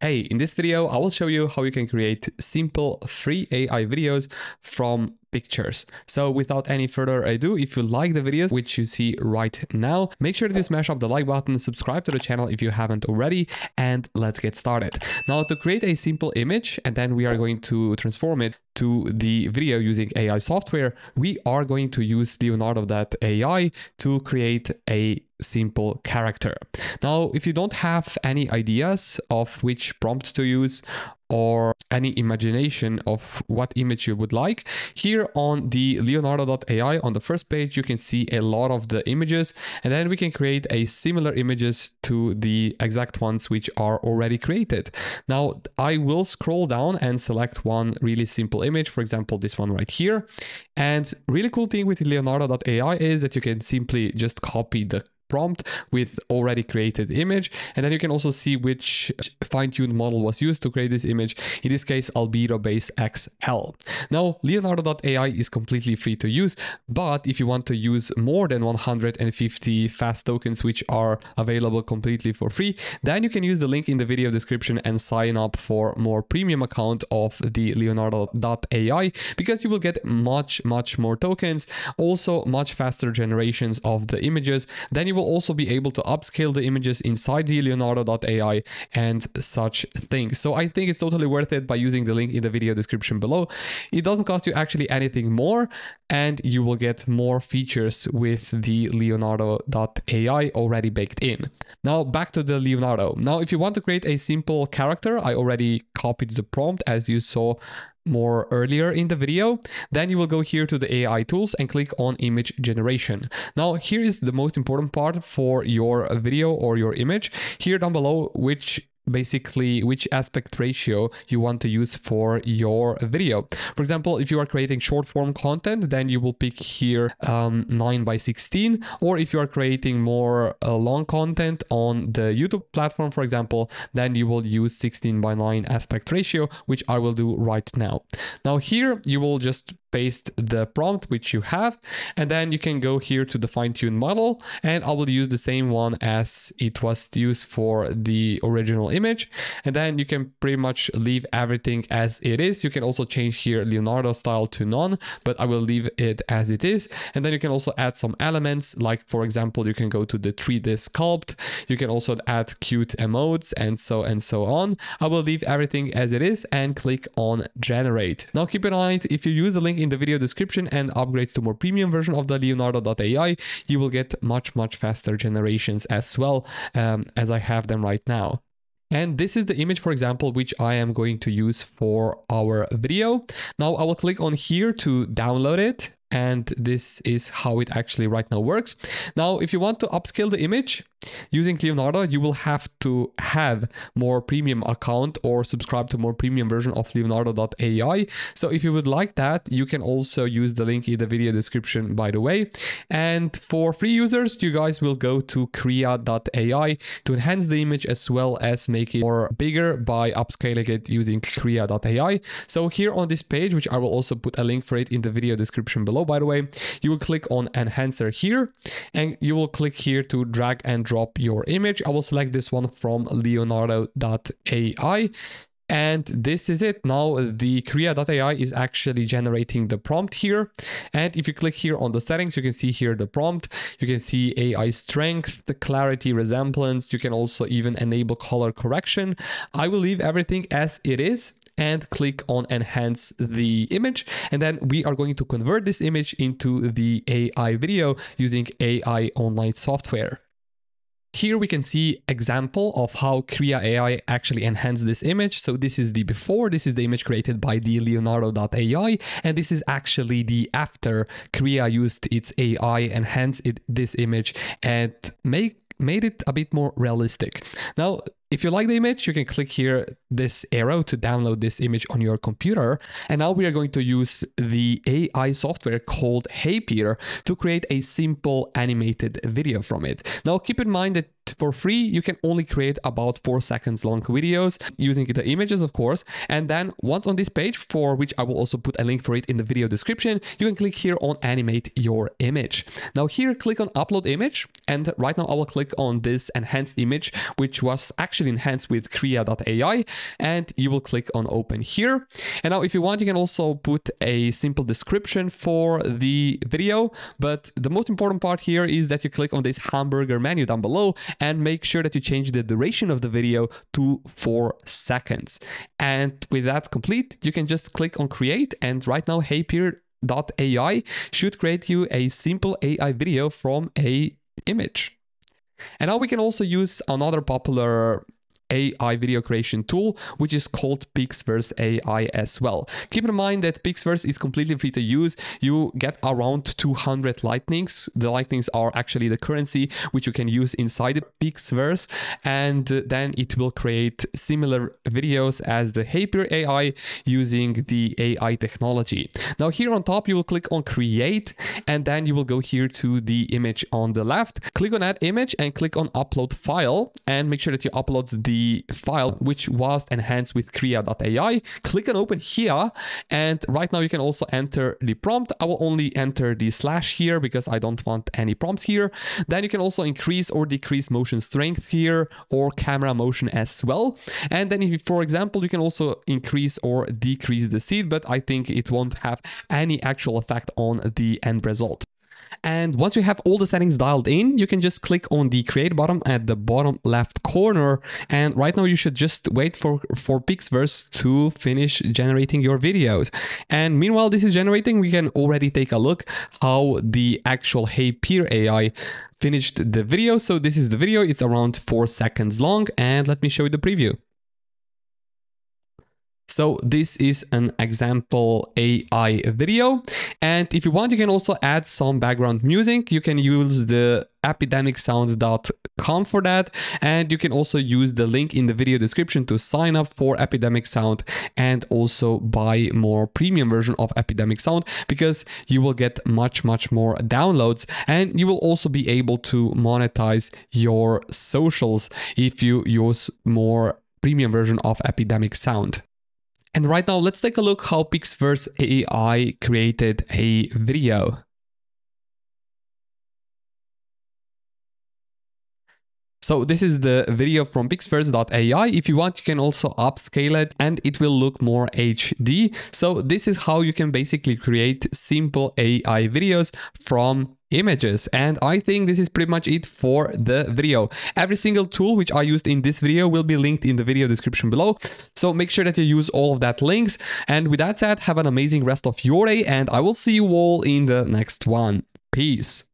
Hey, in this video, I will show you how you can create simple free AI videos from pictures. So without any further ado, if you like the videos which you see right now, make sure that you smash up the like button, subscribe to the channel if you haven't already, and let's get started. Now to create a simple image, and then we are going to transform it to the video using AI software, we are going to use Leonardo AI to create a simple character. Now, if you don't have any ideas of which prompt to use, or any imagination of what image you would like. Here on the Leonardo AI on the first page, you can see a lot of the images, and then we can create a similar images to the exact ones which are already created. Now I will scroll down and select one really simple image, for example, this one right here. And really cool thing with Leonardo AI is that you can simply just copy the prompt with already created image, and then you can also see which fine-tuned model was used to create this image. In this case, albedo based XL. Now Leonardo AI is completely free to use, but if you want to use more than 150 fast tokens which are available completely for free, then you can use the link in the video description and sign up for more premium account of the Leonardo AI, because you will get much more tokens, also much faster generations of the images. Then you will also be able to upscale the images inside the Leonardo AI and such things. So I think it's totally worth it by using the link in the video description below. It doesn't cost you actually anything more, and you will get more features with the Leonardo AI already baked in. Now back to the Leonardo. Now, if you want to create a simple character, I already copied the prompt as you saw more earlier in the video, then you will go here to the AI tools and click on image generation. Now here is the most important part for your video or your image. Here down below, which aspect ratio you want to use for your video. For example, if you are creating short form content, then you will pick here 9:16, or if you are creating more long content on the YouTube platform, for example, then you will use 16:9 aspect ratio, which I will do right now. Now here you will just paste the prompt which you have, and then you can go here to the fine-tuned model, and I will use the same one as it was used for the original image. And then you can pretty much leave everything as it is. You can also change here Leonardo style to none, but I will leave it as it is. And then you can also add some elements, like for example, you can go to the 3D sculpt, you can also add cute emotes and so on. I will leave everything as it is and click on generate. Now keep in mind, if you use the link in the video description and upgrades to more premium version of the Leonardo AI, you will get much faster generations as well, as I have them right now. And this is the image, for example, which I am going to use for our video. Now I will click on here to download it, and this is how it actually right now works. Now, if you want to upscale the image using Leonardo, you will have to have more premium account or subscribe to more premium version of Leonardo.ai. So if you would like that, you can also use the link in the video description, by the way. And for free users, you guys will go to Krea.ai to enhance the image as well as make it more bigger by upscaling it using Krea.ai. So here on this page, which I will also put a link for it in the video description below, by the way, you will click on enhancer here, and you will click here to drag and drop your image. I will select this one from Leonardo.ai. And this is it. Now the Krea.ai is actually generating the prompt here. And if you click here on the settings, you can see here the prompt. You can see AI strength, the clarity, resemblance. You can also even enable color correction. I will leave everything as it is and click on enhance the image. And then we are going to convert this image into the AI video using AI online software. Here we can see example of how Krea AI actually enhanced this image. So this is the before, this is the image created by the Leonardo.ai, and this is actually the after Krea used its AI, enhanced this image and made it a bit more realistic. Now, if you like the image, you can click here this arrow to download this image on your computer. And now we are going to use the AI software called Haiper to create a simple animated video from it. Now keep in mind that create. For free, you can only create about 4 seconds long videos using the images, of course. And then once on this page, for which I will also put a link for it in the video description, you can click here on animate your image. Now here, click on upload image. And right now I will click on this enhanced image, which was actually enhanced with Krea AI. And you will click on open here. And now if you want, you can also put a simple description for the video. But the most important part here is that you click on this hamburger menu down below and make sure that you change the duration of the video to 4 seconds. And with that complete, you can just click on create. And right now, Haiper.ai should create you a simple AI video from a image. And now we can also use another popular AI video creation tool, which is called Pixverse AI as well. Keep in mind that Pixverse is completely free to use. You get around 200 lightnings. The lightnings are actually the currency which you can use inside the Pixverse, and then it will create similar videos as the Haiper AI using the AI technology. Now here on top, you will click on create, and then you will go here to the image on the left. Click on add image and click on upload file, and make sure that you upload the file which was enhanced with Krea.ai. Click on open here, and right now you can also enter the prompt. I will only enter the slash here because I don't want any prompts here. Then you can also increase or decrease motion strength here, or camera motion as well. And then if, for example, you can also increase or decrease the seed, but I think it won't have any actual effect on the end result. And once you have all the settings dialed in, you can just click on the create button at the bottom left corner. And right now you should just wait for Pixverse to finish generating your videos. And meanwhile this is generating, we can already take a look how the actual Haiper AI finished the video. So this is the video, it's around 4 seconds long, and let me show you the preview. So this is an example AI video. And if you want, you can also add some background music. You can use the epidemicsound.com for that. And you can also use the link in the video description to sign up for Epidemic Sound and also buy more premium version of Epidemic Sound, because you will get much more downloads, and you will also be able to monetize your socials if you use more premium version of Epidemic Sound. And right now, let's take a look how Pixverse AI created a video. So this is the video from Pixverse.ai. If you want, you can also upscale it and it will look more HD. So this is how you can basically create simple AI videos from images. And I think this is pretty much it for the video. Every single tool which I used in this video will be linked in the video description below. So make sure that you use all of that links. And with that said, have an amazing rest of your day, and I will see you all in the next one. Peace.